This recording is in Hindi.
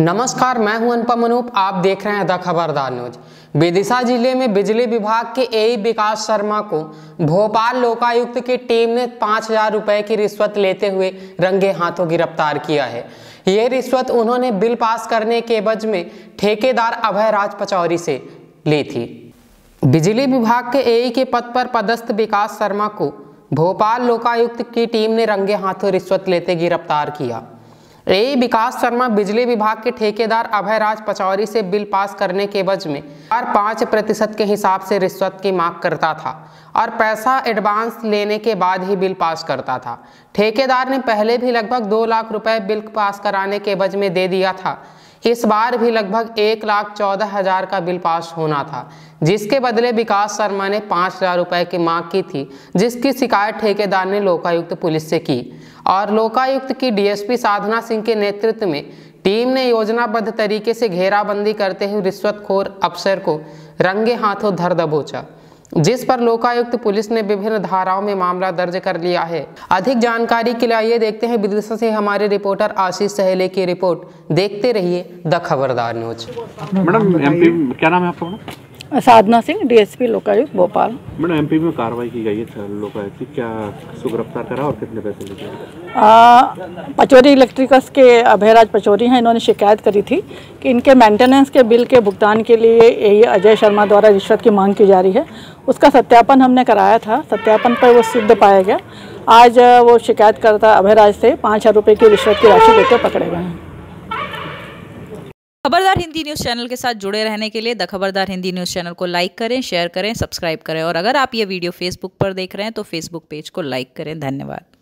नमस्कार, मैं हूं अनुपम अनूप। आप देख रहे हैं द खबरदार न्यूज। विदिशा जिले में बिजली विभाग के एई विकास शर्मा को भोपाल लोकायुक्त की टीम ने 5,000 रुपये की रिश्वत लेते हुए रंगे हाथों गिरफ्तार किया है। ये रिश्वत उन्होंने बिल पास करने के एवज में ठेकेदार अभयराज पचौरी से ली थी। बिजली विभाग के एई के पद पर पदस्थ विकास शर्मा को भोपाल लोकायुक्त की टीम ने रंगे हाथों रिश्वत लेते गिरफ्तार किया। एई विकास शर्मा बिजली विभाग के ठेकेदार अभयराज पचौरी से बिल पास करने के एवज में 5% के हिसाब से रिश्वत की मांग करता था और पैसा एडवांस लेने के बाद ही बिल पास करता था। ठेकेदार ने पहले भी लगभग 2 लाख रुपए बिल पास कराने के एवज में दे दिया था। इस बार भी लगभग 1,14,000 का बिल पास होना था, जिसके बदले विकास शर्मा ने 5,000 रुपये की मांग की थी, जिसकी शिकायत ठेकेदार ने लोकायुक्त पुलिस से की और लोकायुक्त की डीएसपी साधना सिंह के नेतृत्व में टीम ने योजनाबद्ध तरीके से घेराबंदी करते हुए रिश्वतखोर अफसर को रंगे हाथों धर दबोचा, जिस पर लोकायुक्त पुलिस ने विभिन्न धाराओं में मामला दर्ज कर लिया है। अधिक जानकारी के लिए आइए देखते हैं विदिशा से हमारे रिपोर्टर आशीष सहले की रिपोर्ट। देखते रहिए द खबरदार न्यूज। मैडम, एमपी क्या नाम है आपका? Sadhana Singh, DSP Lokayukta Bhopal. Madam, MP में कार्रवाई की गई है, लोकायुक्त क्या गिरफ्तार करा और कितने पैसे लेके? पचौरी इलेक्ट्रिकल्स के अभयराज पचौरी हैं। इन्होंने शिकायत करी थी कि इनके मेंटेनेंस के बिल के भुगतान के लिए एई अजय शर्मा द्वारा रिश्वत की मांग की जा रही है। उसका सत्यापन हमने कराया था, सत्यापन पर वो सिद्ध पाया गया। आज वो शिकायतकर्ता अभयराज से 5,000 रुपये की रिश्वत की राशि देते पकड़े गए हैं। खबरदार हिंदी न्यूज़ चैनल के साथ जुड़े रहने के लिए the Khabardar Hindi news channel को लाइक करें, शेयर करें, सब्सक्राइब करें और अगर आप ये वीडियो फेसबुक पर देख रहे हैं तो फेसबुक पेज को लाइक करें। धन्यवाद।